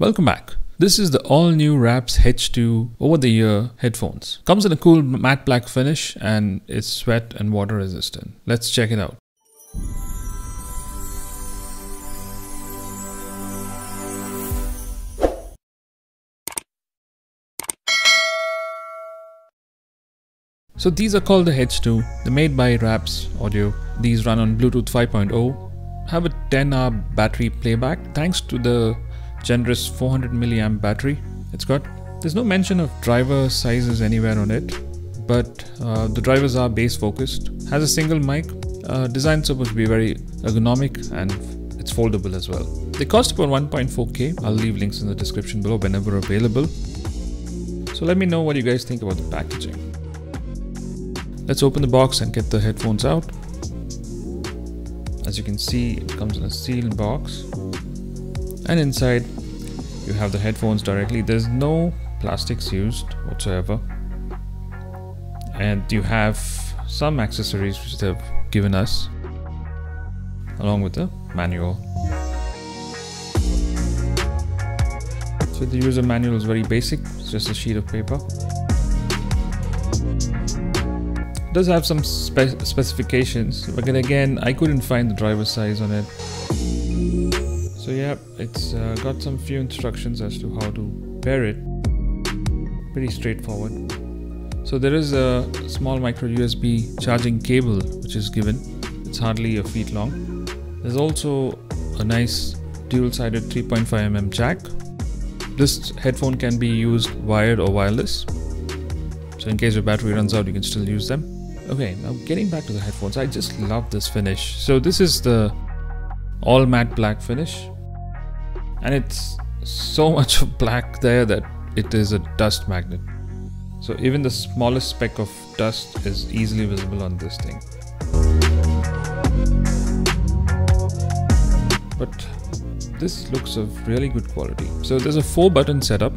Welcome back. This is the all-new RAPZ H2 over-the-ear headphones. Comes in a cool matte black finish and it's sweat and water resistant. Let's check it out. So these are called the H2. They're made by RAPZ Audio. These run on Bluetooth 5.0, have a 10-hour battery playback thanks to the generous 400 milliamp battery it's got. There's no mention of driver sizes anywhere on it, but the drivers are bass focused. Has a single mic. Design's supposed to be very ergonomic and it's foldable as well. They cost about 1.4k. I'll leave links in the description below whenever available. So let me know what you guys think about the packaging. Let's open the box and get the headphones out. As you can see, it comes in a sealed box. And inside, you have the headphones directly. There's no plastics used whatsoever. And you have some accessories which they've given us, along with the manual. So the user manual is very basic. It's just a sheet of paper. It does have some specifications, but again, I couldn't find the driver size on it. So yeah, it's got some few instructions as to how to pair it. Pretty straightforward. So there is a small micro USB charging cable which is given. It's hardly a feet long. There's also a nice dual-sided 3.5mm jack. This headphone can be used wired or wireless. So in case your battery runs out, you can still use them. Okay, now getting back to the headphones, I just love this finish. So this is the all matte black finish. And it's so much of black there that it is a dust magnet. So even the smallest speck of dust is easily visible on this thing. But this looks of really good quality. So there's a 4-button setup,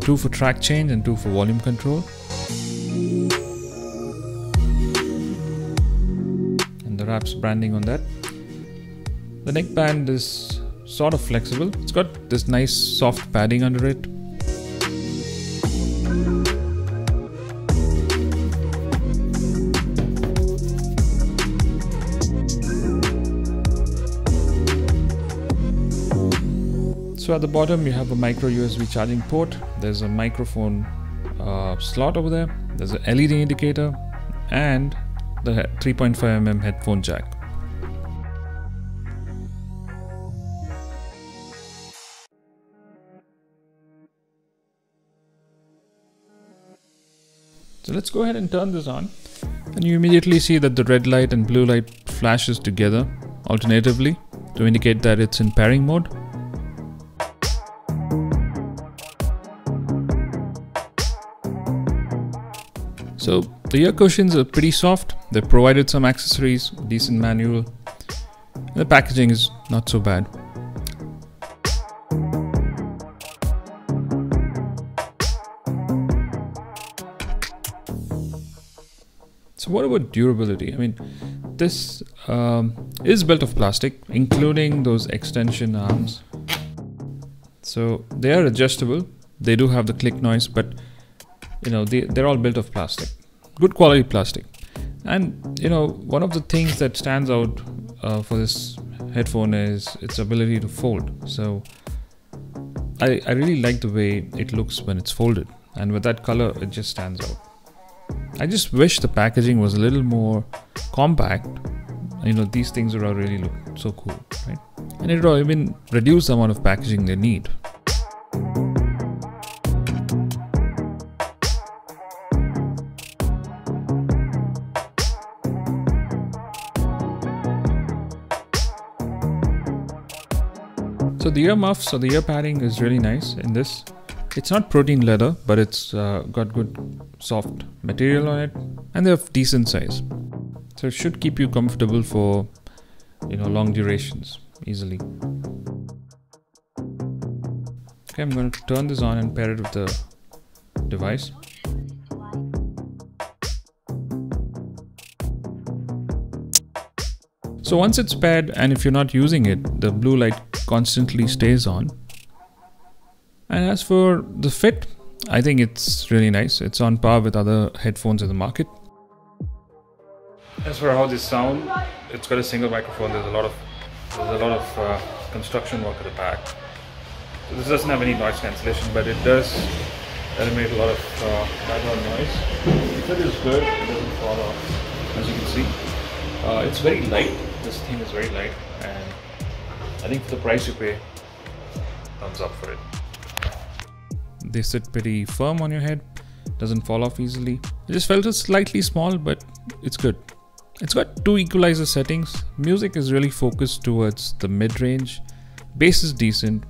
2 for track change and 2 for volume control. And the RAPZ branding on that. The neckband is sort of flexible. It's got this nice soft padding under it. So at the bottom you have a micro USB charging port. There's a microphone slot over there. There's an LED indicator and the 3.5mm headphone jack. So let's go ahead and turn this on, and you immediately see that the red light and blue light flashes together alternatively to indicate that it's in pairing mode. So the ear cushions are pretty soft. They provided some accessories, decent manual, and the packaging is not so bad. So what about durability? I mean, this is built of plastic, including those extension arms. So they are adjustable. They do have the click noise, but you know, they're all built of plastic, good quality plastic. And you know, one of the things that stands out for this headphone is its ability to fold. So I really like the way it looks when it's folded, and with that color, it just stands out. I just wish the packaging was a little more compact. You know, these things are really look so cool, right? And it will even reduce the amount of packaging they need. So the ear muffs or the ear padding is really nice in this. It's not protein leather, but it's got good soft material on it, and they're of decent size. So it should keep you comfortable for, you know, long durations easily. Okay, I'm going to turn this on and pair it with the device. So once it's paired, and if you're not using it, the blue light constantly stays on. And as for the fit, I think it's really nice. It's on par with other headphones in the market. As for how they sound, it's got a single microphone. There's a lot of construction work at the back. So this doesn't have any noise cancellation, but it does eliminate a lot of background noise. The fit is good. It doesn't fall off, as you can see. It's very light. This thing is very light, and I think for the price you pay, thumbs up for it. They sit pretty firm on your head, doesn't fall off easily. It just felt it's slightly small, but it's good. It's got two equalizer settings. Music is really focused towards the mid-range, bass is decent,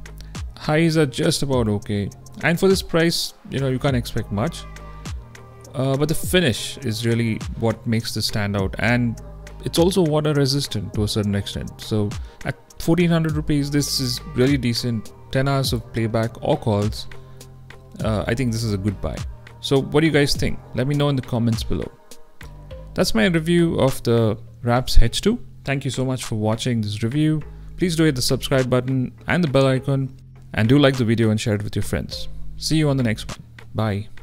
highs are just about okay, and for this price, you know, you can't expect much. But the finish is really what makes this stand out, and it's also water resistant to a certain extent. So at 1400 rupees, this is really decent. 10 hours of playback or calls. I think this is a good buy. So what do you guys think? Let me know in the comments below. That's my review of the RAPZ H2. Thank you so much for watching this review. Please do hit the subscribe button and the bell icon, and do like the video and share it with your friends. See you on the next one. Bye.